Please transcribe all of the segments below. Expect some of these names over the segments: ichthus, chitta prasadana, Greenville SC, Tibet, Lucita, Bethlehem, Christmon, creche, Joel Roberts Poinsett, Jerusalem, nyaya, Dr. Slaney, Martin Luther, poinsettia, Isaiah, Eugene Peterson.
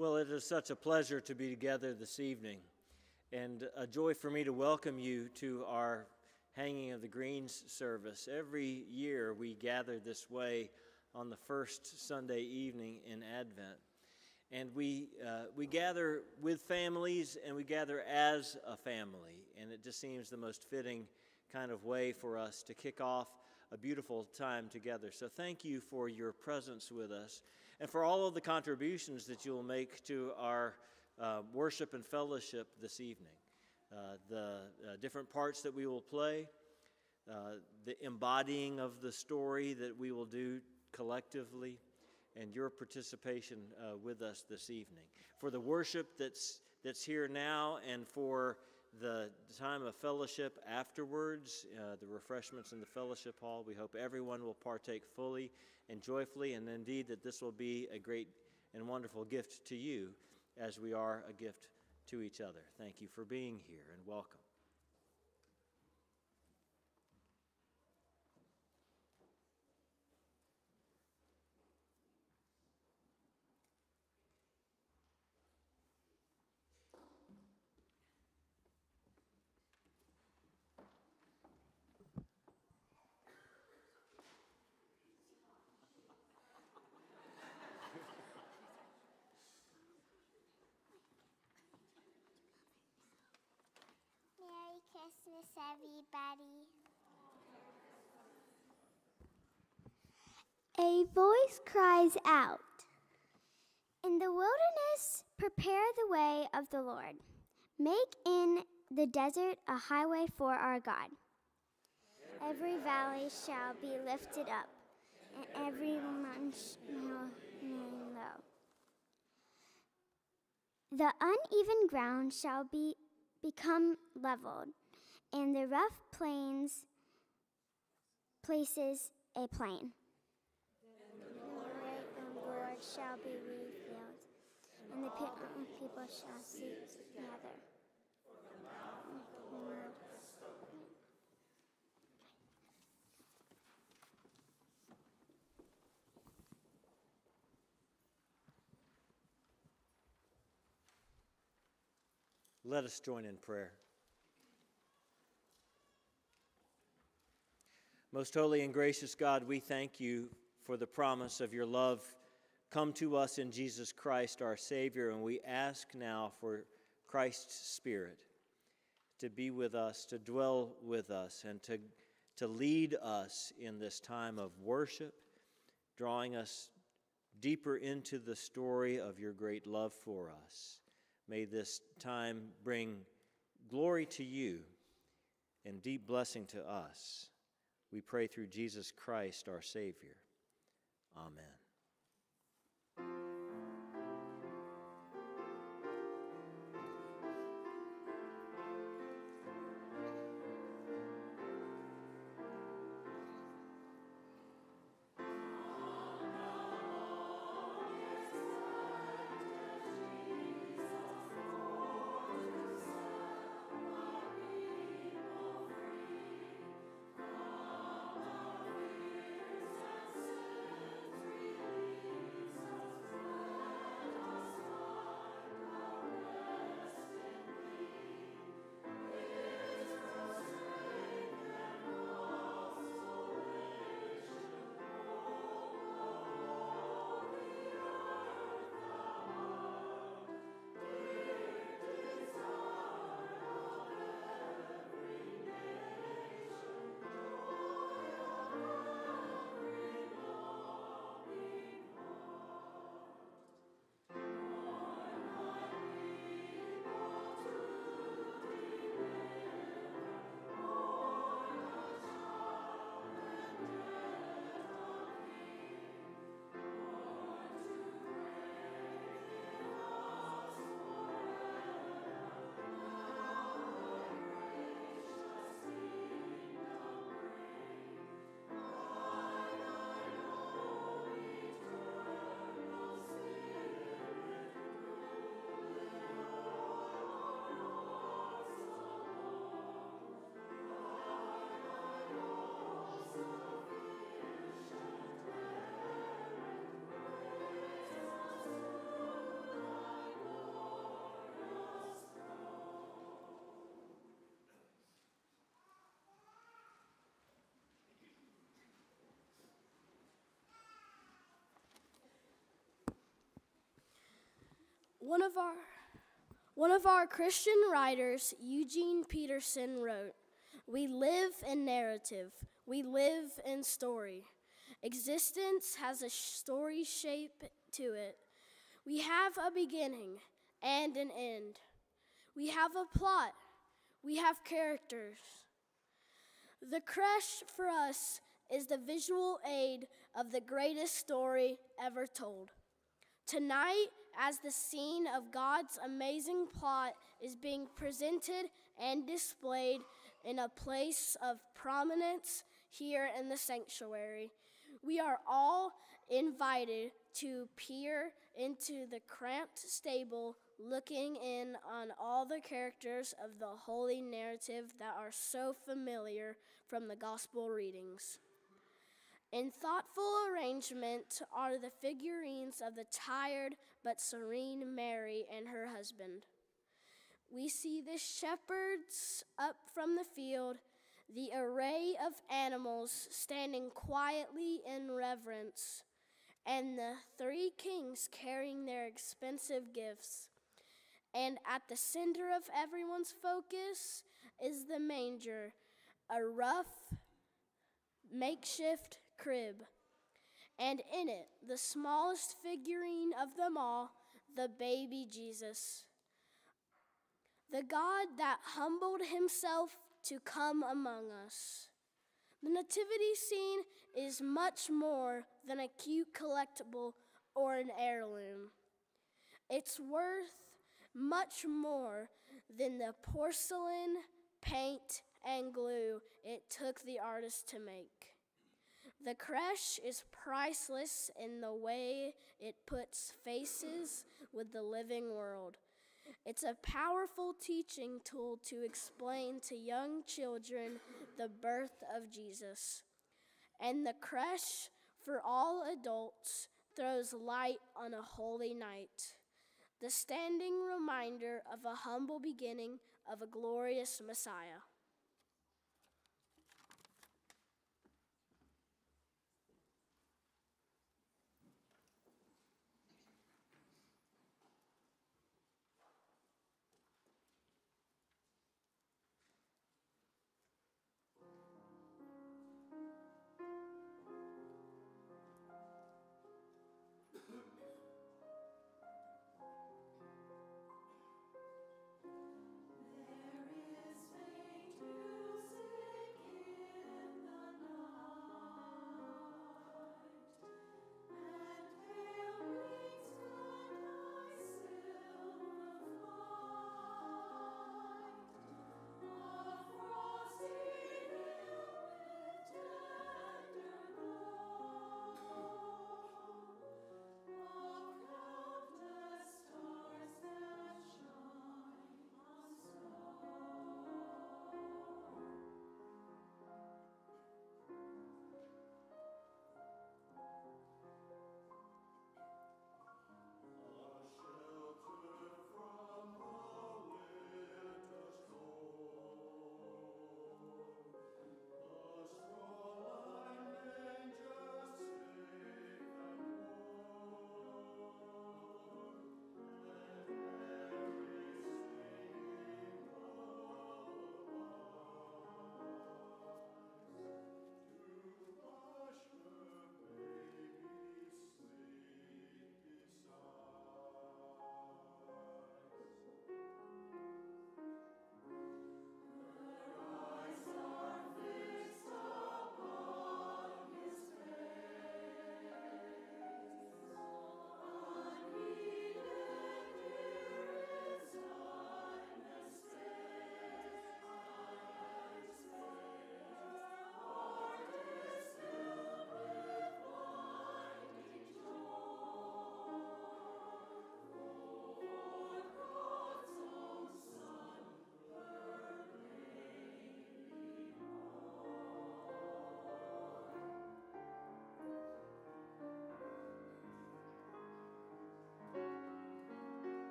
Well, it is such a pleasure to be together this evening, and a joy for me to welcome you to our Hanging of the Greens service. Every year we gather this way on the first Sunday evening in Advent, and we gather with families, and we gather as a family, and it just seems the most fitting kind of way for us to kick off a beautiful time together. So thank you for your presence with us and for all of the contributions that you'll make to our worship and fellowship this evening. The different parts that we will play, the embodying of the story that we will do collectively, and your participation with us this evening. For the worship that's here now and for the time of fellowship afterwards, the refreshments in the fellowship hall, we hope everyone will partake fully and joyfully, and indeed that this will be a great and wonderful gift to you as we are a gift to each other. Thank you for being here and welcome. Christmas, everybody. A voice cries out, "In the wilderness, prepare the way of the Lord. Make in the desert a highway for our God. Every valley shall be lifted up, and every mountain shall remain low. The uneven ground shall become leveled, and the rough places a plain. The glory of the Lord shall be revealed, and the people shall see together. For the mouth of the Lord has spoken." Let us join in prayer. Most holy and gracious God, we thank you for the promise of your love come to us in Jesus Christ, our Savior, and we ask now for Christ's Spirit to be with us, to dwell with us, and to lead us in this time of worship, drawing us deeper into the story of your great love for us. May this time bring glory to you and deep blessing to us. We pray through Jesus Christ, our Savior. Amen. One of our Christian writers, Eugene Peterson, wrote, "We live in narrative. We live in story. Existence has a story shape to it. We have a beginning and an end. We have a plot. We have characters." The creche for us is the visual aid of the greatest story ever told. Tonight, as the scene of God's amazing plot is being presented and displayed in a place of prominence here in the sanctuary, we are all invited to peer into the cramped stable, looking in on all the characters of the holy narrative that are so familiar from the gospel readings. In thoughtful arrangement are the figurines of the tired but serene Mary and her husband. We see the shepherds up from the field, the array of animals standing quietly in reverence, and the three kings carrying their expensive gifts. And at the center of everyone's focus is the manger, a rough, makeshift crib. And in it, the smallest figurine of them all, the baby Jesus. The God that humbled himself to come among us. The nativity scene is much more than a cute collectible or an heirloom. It's worth much more than the porcelain, paint, and glue it took the artist to make. The creche is priceless in the way it puts faces with the living world. It's a powerful teaching tool to explain to young children the birth of Jesus. And the creche for all adults throws light on a holy night, the standing reminder of a humble beginning of a glorious Messiah.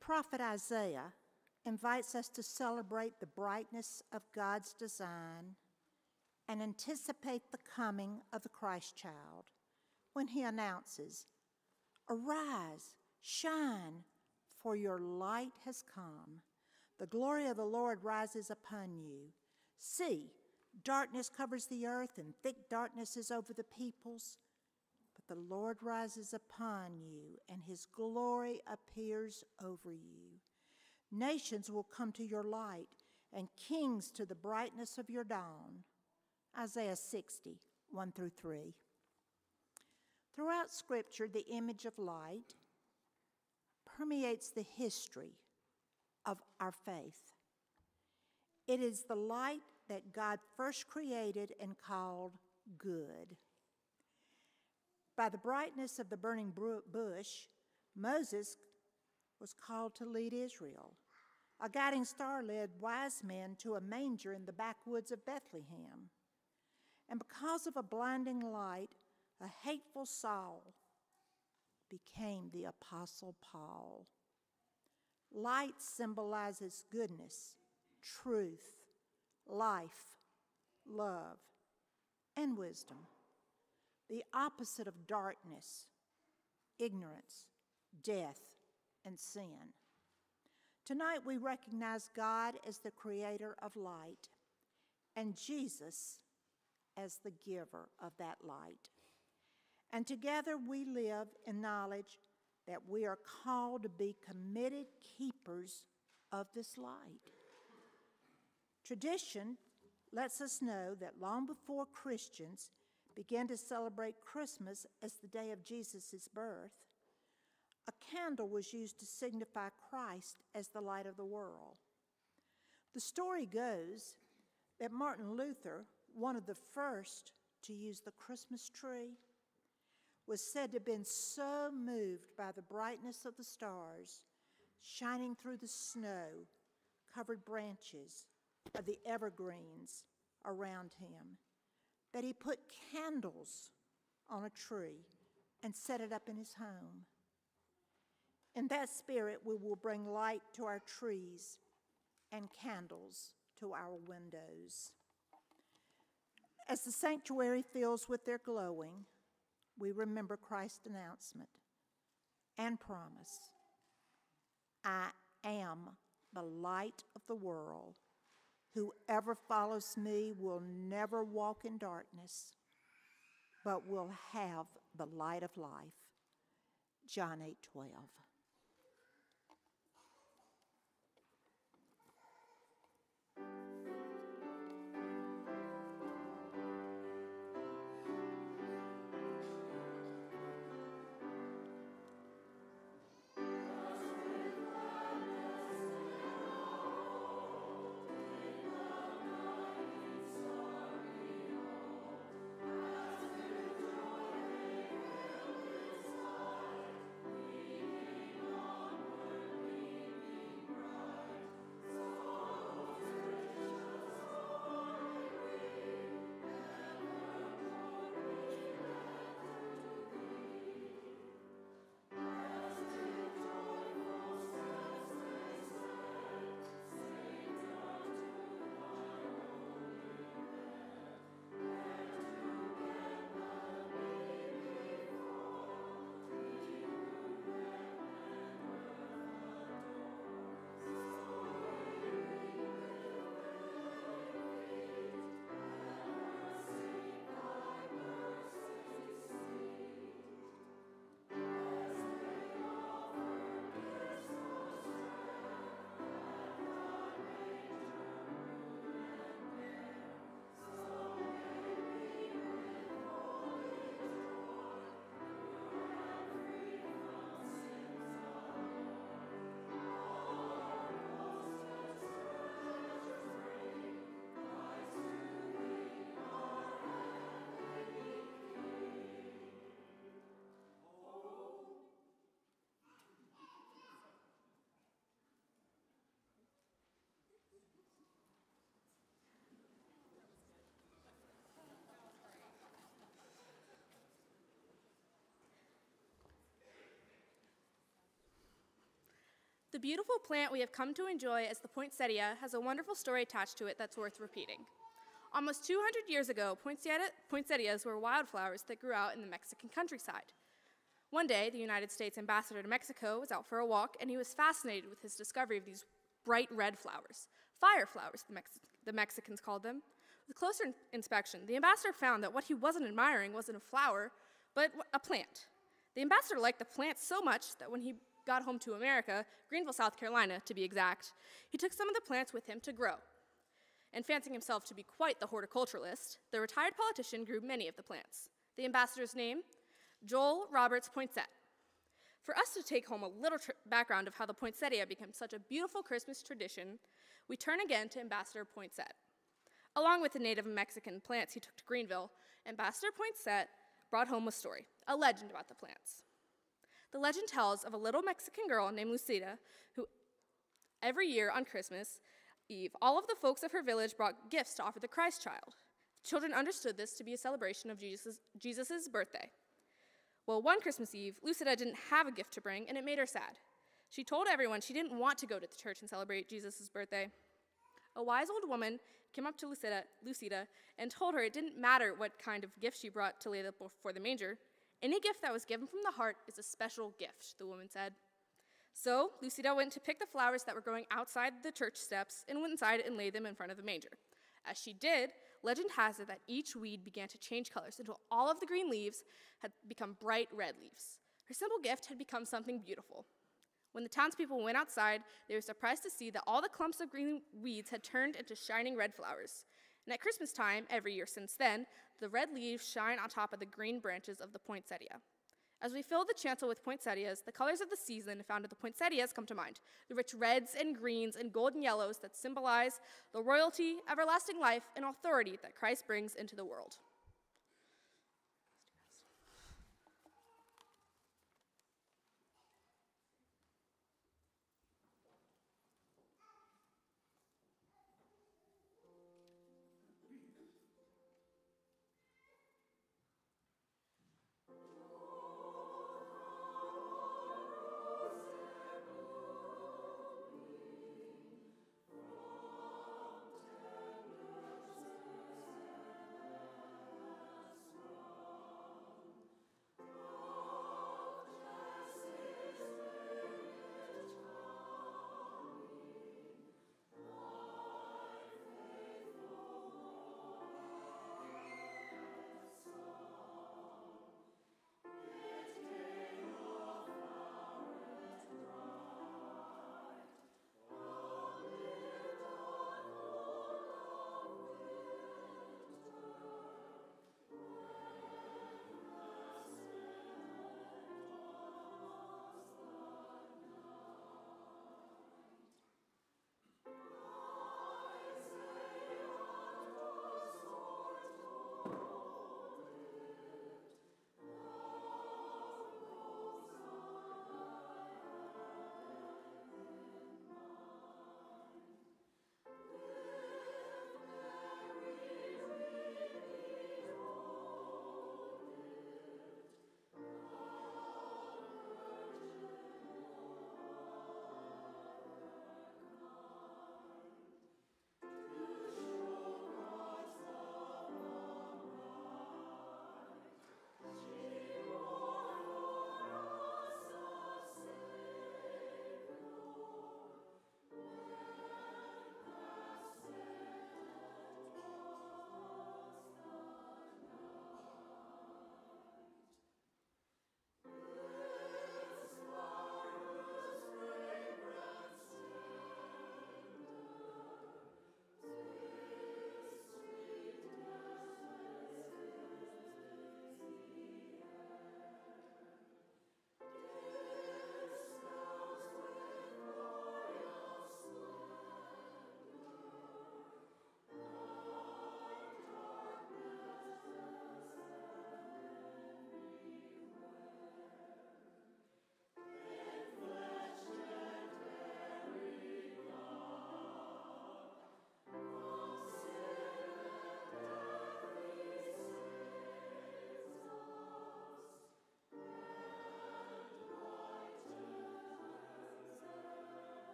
prophet Isaiah invites us to celebrate the brightness of God's design and anticipate the coming of the Christ child when he announces, "Arise, shine, for your light has come. The glory of the Lord rises upon you. See, darkness covers the earth and thick darkness is over the peoples. But the Lord rises upon you and his glory appears over you. Nations will come to your light and kings to the brightness of your dawn." Isaiah 60, 1 through 3. Throughout Scripture, the image of light permeates the history of our faith. It is the light that God first created and called good. By the brightness of the burning bush, Moses was called to lead Israel. A guiding star led wise men to a manger in the backwoods of Bethlehem. And because of a blinding light, a hateful Saul became the Apostle Paul. Light symbolizes goodness, truth, life, love, and wisdom. The opposite of darkness, ignorance, death, and sin. Tonight we recognize God as the creator of light and Jesus as the giver of that light. And together we live in knowledge that we are called to be committed keepers of this light. Tradition lets us know that long before Christians began to celebrate Christmas as the day of Jesus' birth, a candle was used to signify Christ as the light of the world. The story goes that Martin Luther, one of the first to use the Christmas tree, was said to have been so moved by the brightness of the stars shining through the snow-covered branches of the evergreens around him that he put candles on a tree and set it up in his home. In that spirit, we will bring light to our trees and candles to our windows. As the sanctuary fills with their glowing, we remember Christ's announcement and promise. "I am the light of the world. Whoever follows me will never walk in darkness, but will have the light of life." John 8:12. The beautiful plant we have come to enjoy as the poinsettia has a wonderful story attached to it that's worth repeating. Almost 200 years ago, poinsettias were wildflowers that grew out in the Mexican countryside. One day, the United States ambassador to Mexico was out for a walk, and he was fascinated with his discovery of these bright red flowers, fire flowers, the Mexicans called them. With closer inspection, the ambassador found that what he wasn't admiring wasn't a flower, but a plant. The ambassador liked the plant so much that when he got home to America, Greenville, South Carolina, to be exact, he took some of the plants with him to grow. And fancying himself to be quite the horticulturalist, the retired politician grew many of the plants. The ambassador's name? Joel Roberts Poinsett. For us to take home a little background of how the poinsettia became such a beautiful Christmas tradition, we turn again to Ambassador Poinsett. Along with the native Mexican plants he took to Greenville, Ambassador Poinsett brought home a story, a legend about the plants. The legend tells of a little Mexican girl named Lucita, who every year on Christmas Eve, all of the folks of her village brought gifts to offer the Christ child. The children understood this to be a celebration of Jesus's birthday. Well, one Christmas Eve, Lucita didn't have a gift to bring, and it made her sad. She told everyone she didn't want to go to the church and celebrate Jesus's birthday. A wise old woman came up to Lucita and told her it didn't matter what kind of gift she brought to lay before the manger. Any gift that was given from the heart is a special gift, the woman said. So Lucita went to pick the flowers that were growing outside the church steps and went inside and laid them in front of the manger. As she did, legend has it that each weed began to change colors until all of the green leaves had become bright red leaves. Her simple gift had become something beautiful. When the townspeople went outside, they were surprised to see that all the clumps of green weeds had turned into shining red flowers. And at Christmas time, every year since then, the red leaves shine on top of the green branches of the poinsettia. As we fill the chancel with poinsettias, the colors of the season found at the poinsettias come to mind, the rich reds and greens and golden yellows that symbolize the royalty, everlasting life, and authority that Christ brings into the world.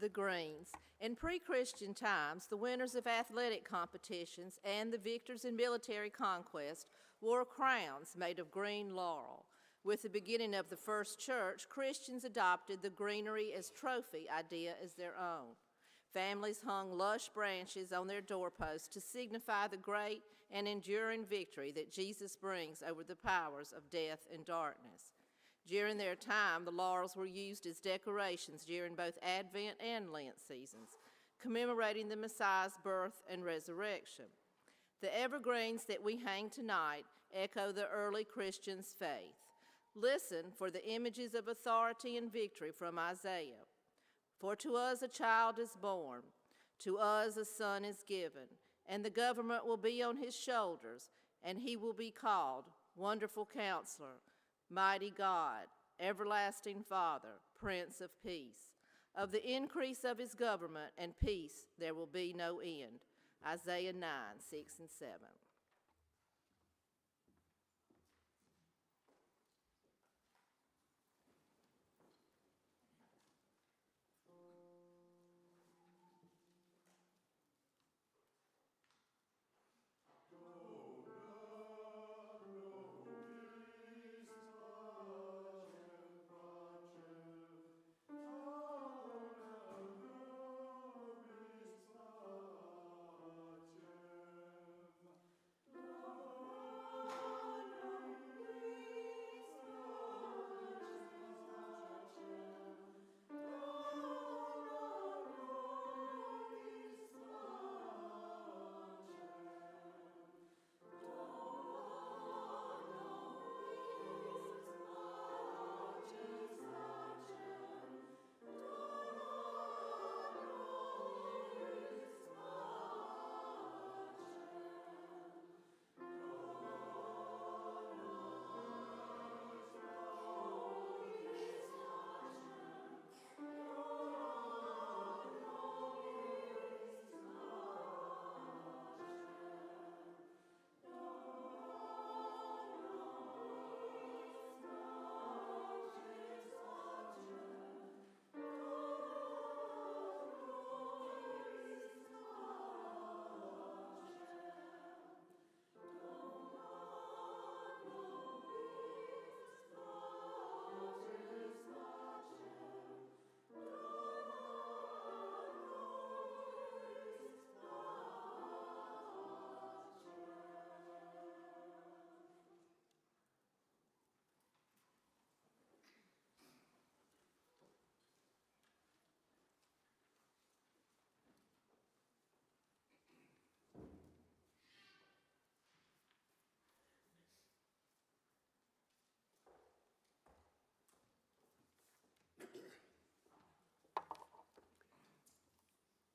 the greens. In pre-Christian times, the winners of athletic competitions and the victors in military conquest wore crowns made of green laurel. With the beginning of the first church, Christians adopted the greenery as trophy idea as their own. Families hung lush branches on their doorposts to signify the great and enduring victory that Jesus brings over the powers of death and darkness. During their time, the laurels were used as decorations during both Advent and Lent seasons, commemorating the Messiah's birth and resurrection. The evergreens that we hang tonight echo the early Christians' faith. Listen for the images of authority and victory from Isaiah. For to us a child is born, to us a son is given, and the government will be on his shoulders, and he will be called Wonderful Counselor, Mighty God, Everlasting Father, Prince of Peace. Of the increase of his government and peace there will be no end. Isaiah 9, 6 and 7.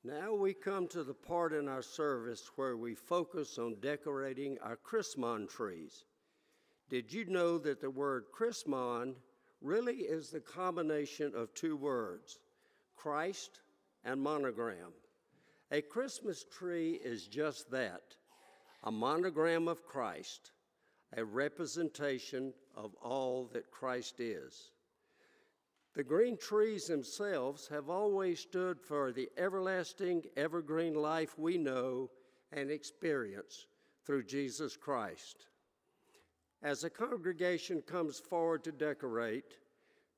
Now we come to the part in our service where we focus on decorating our Christmon trees. Did you know that the word Christmon really is the combination of two words, Christ and monogram? A Christmas tree is just that, a monogram of Christ, a representation of all that Christ is. The green trees themselves have always stood for the everlasting, evergreen life we know and experience through Jesus Christ. As the congregation comes forward to decorate,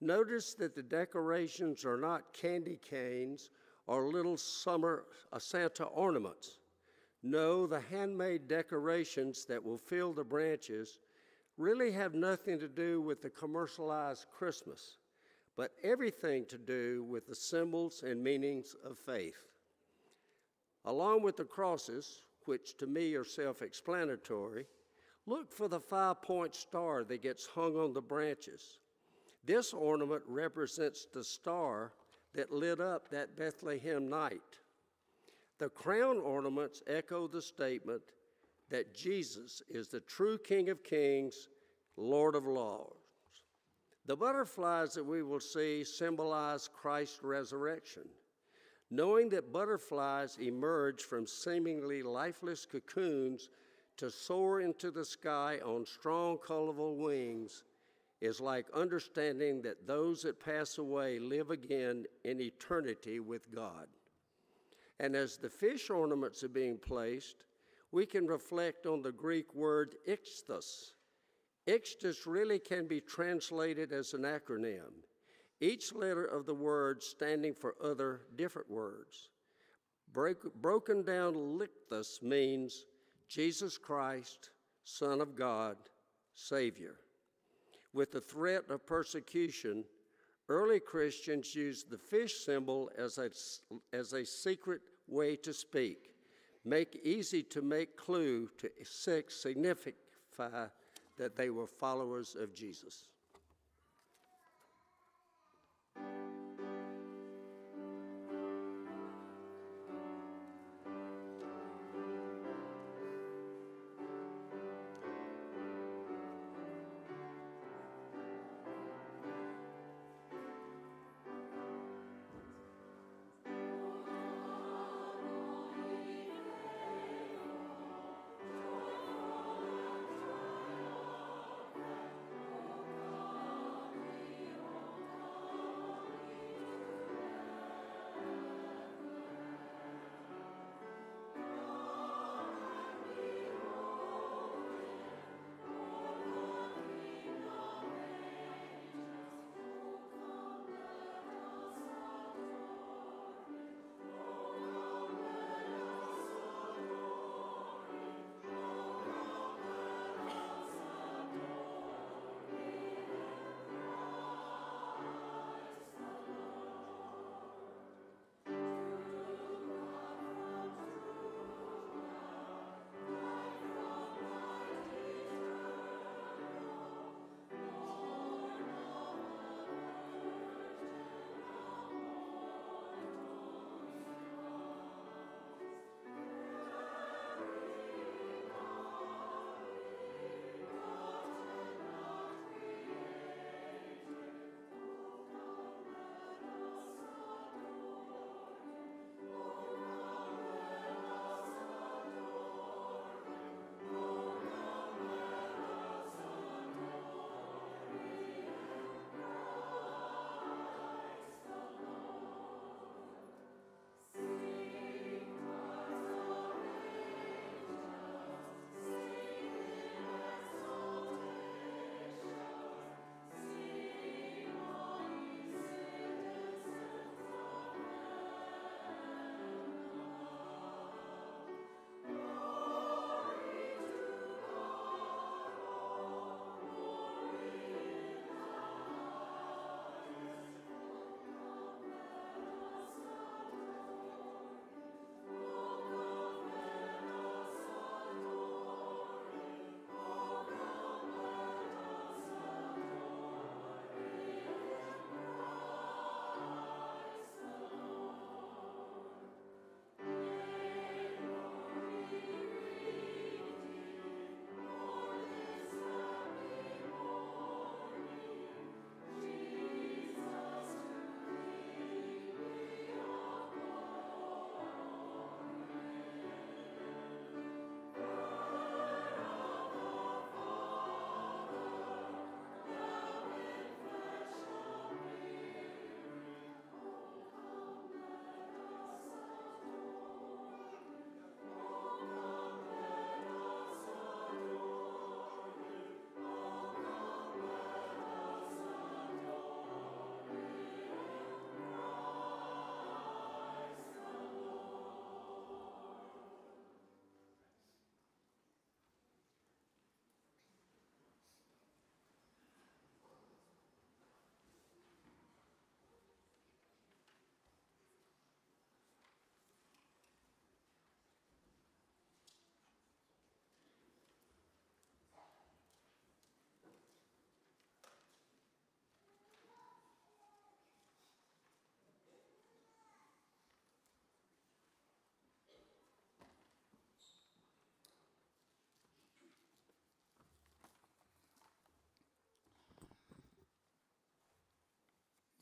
notice that the decorations are not candy canes or little summer Santa ornaments. No, the handmade decorations that will fill the branches really have nothing to do with the commercialized Christmas, but everything to do with the symbols and meanings of faith. Along with the crosses, which to me are self-explanatory, look for the five-point star that gets hung on the branches. This ornament represents the star that lit up that Bethlehem night. The crown ornaments echo the statement that Jesus is the true King of Kings, Lord of Lords. The butterflies that we will see symbolize Christ's resurrection. Knowing that butterflies emerge from seemingly lifeless cocoons to soar into the sky on strong, colorful wings is like understanding that those that pass away live again in eternity with God. And as the fish ornaments are being placed, we can reflect on the Greek word ichthus. Ichthus really can be translated as an acronym, each letter of the word standing for other different words. Broken down, ichthus means Jesus Christ, Son of God, Savior. With the threat of persecution, early Christians used the fish symbol as a secret way to speak, easy to make clue to signify that they were followers of Jesus.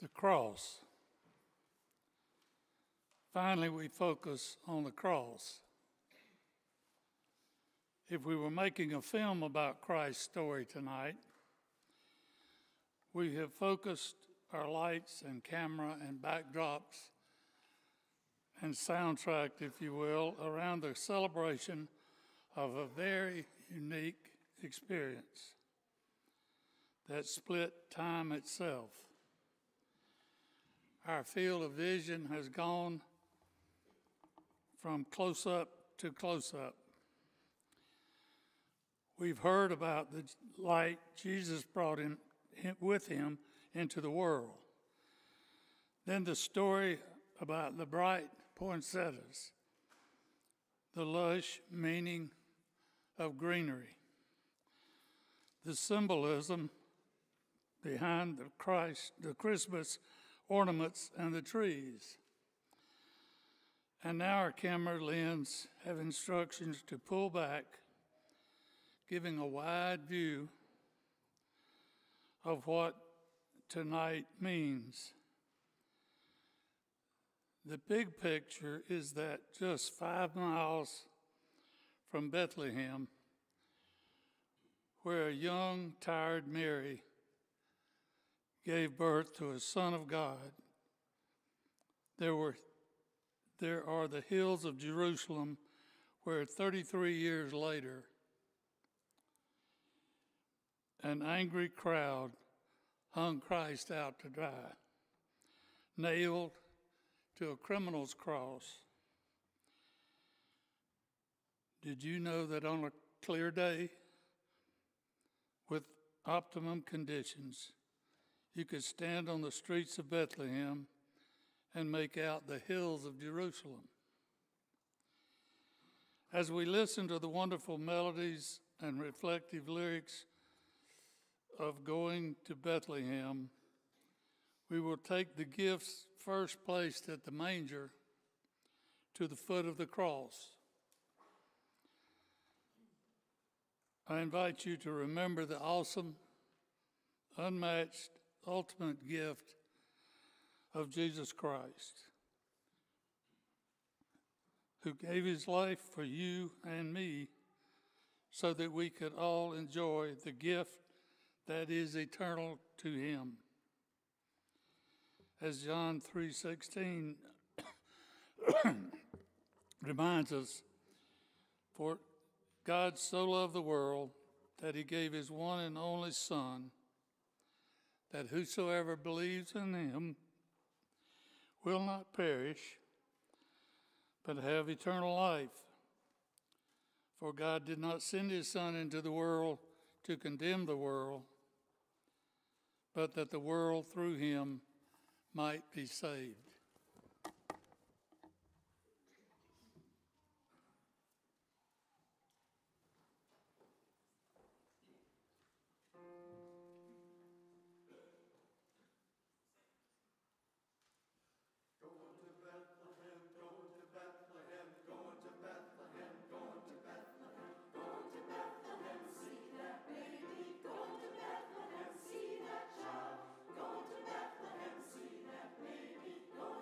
The cross. Finally, we focus on the cross. If we were making a film about Christ's story tonight, We have focused our lights and camera and backdrops and soundtrack, if you will, around the celebration of a very unique experience that split time itself. Our field of vision has gone from close-up to close-up. We've heard about the light Jesus brought with him into the world. Then the story about the bright poinsettias, the lush meaning of greenery, the symbolism behind the Christmas ornaments and the trees. And now our camera lens have instructions to pull back, giving a wide view of what tonight means. The big picture is that just 5 miles from Bethlehem, where a young, tired Mary gave birth to a son of God, there are the hills of Jerusalem where 33 years later, an angry crowd hung Christ out to dry, nailed to a criminal's cross. Did you know that on a clear day with optimum conditions, you could stand on the streets of Bethlehem and make out the hills of Jerusalem? As we listen to the wonderful melodies and reflective lyrics of Going to Bethlehem, we will take the gifts first placed at the manger to the foot of the cross. I invite you to remember the awesome, unmatched, ultimate gift of Jesus Christ, who gave his life for you and me so that we could all enjoy the gift that is eternal to him. As John 3:16 reminds us, for God so loved the world that he gave his one and only Son, that whosoever believes in him will not perish, but have eternal life. For God did not send his Son into the world to condemn the world, but that the world through him might be saved. Go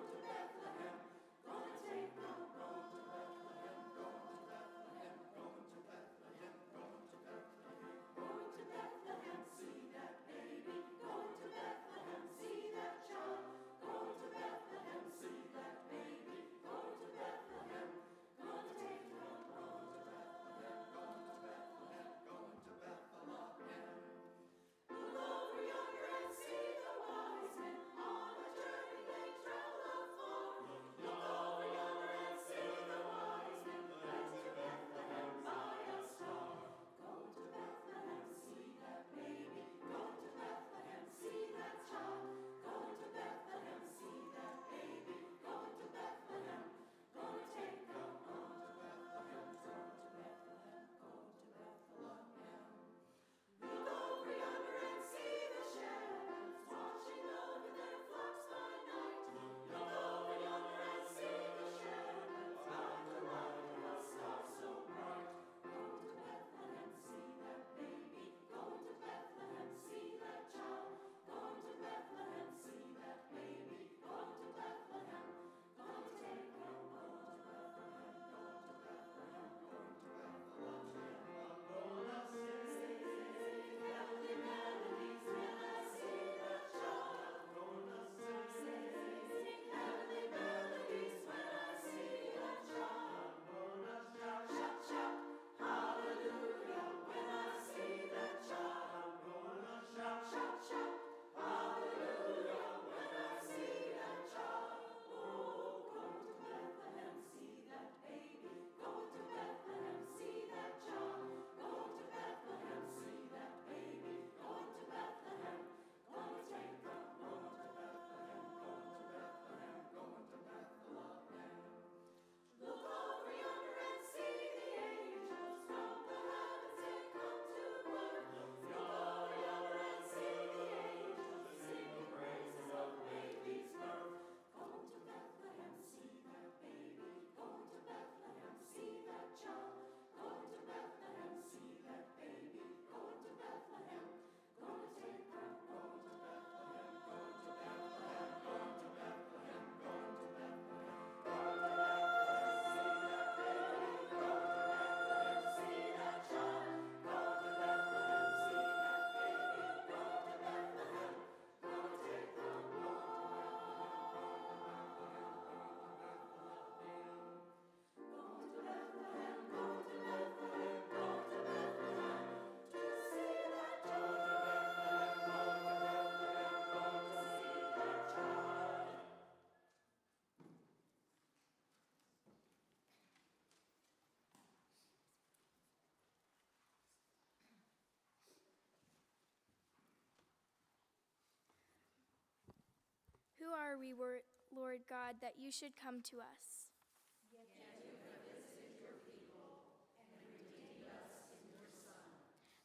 who are we, Lord God, that you should come to us? Yet you have visited your people and redeemed us in your Son.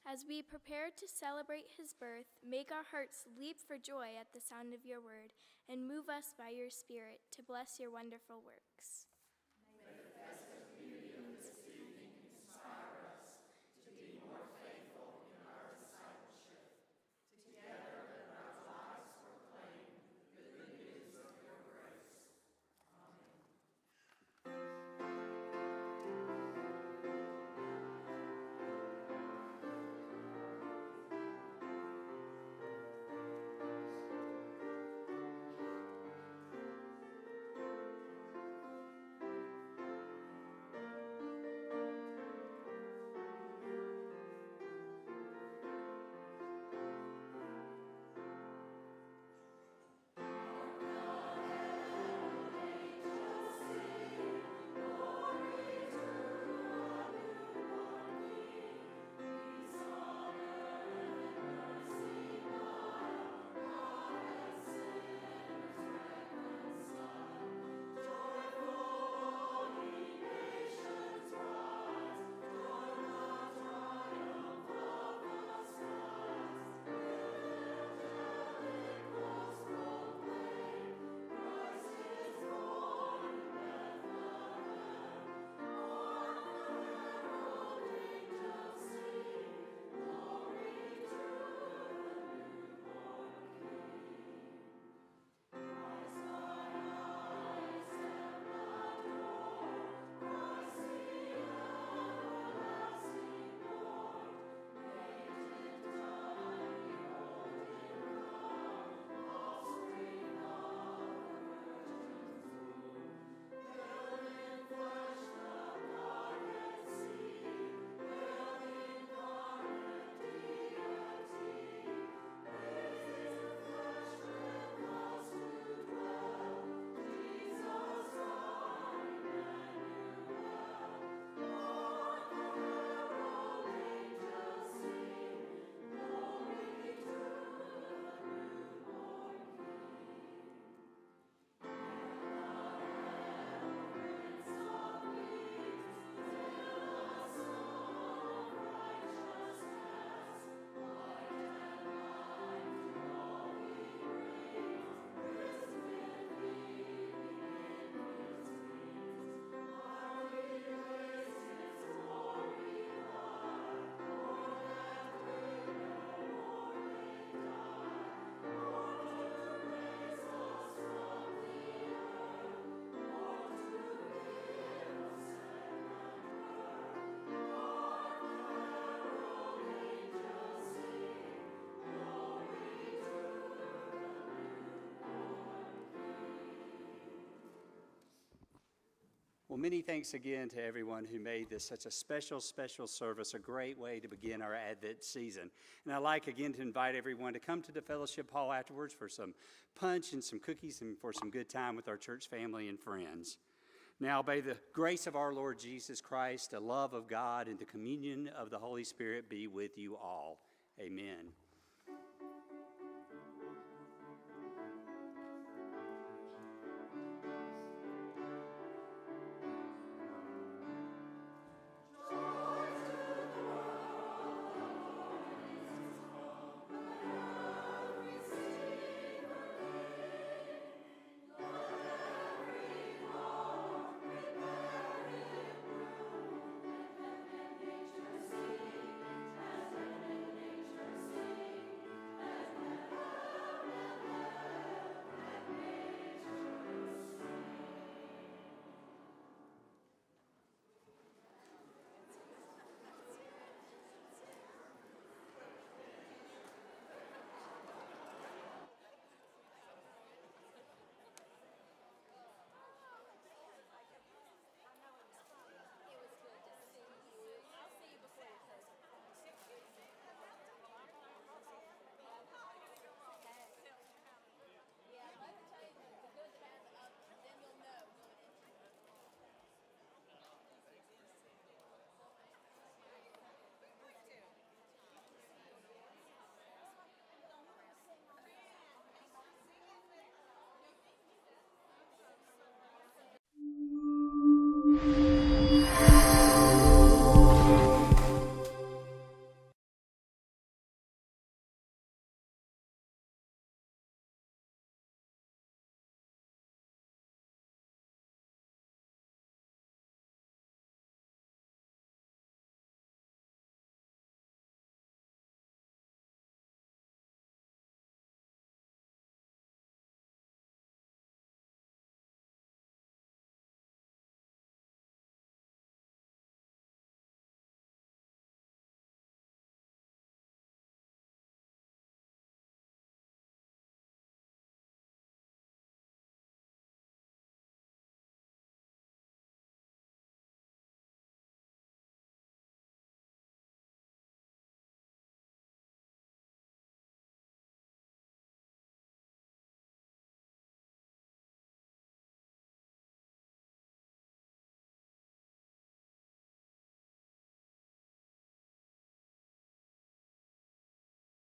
As we prepare to celebrate his birth, make our hearts leap for joy at the sound of your word, and move us by your Spirit to bless your wonderful works. May the festive communion this evening inspire us to be more faithful in our discipleship. Together in our lives proclaim the good news of your grace. Amen. Well, many thanks again to everyone who made this such a special, special service, a great way to begin our Advent season. And I'd like again to invite everyone to come to the fellowship hall afterwards for some punch and some cookies and for some good time with our church family and friends. Now, by the grace of our Lord Jesus Christ, the love of God, and the communion of the Holy Spirit be with you all. Amen.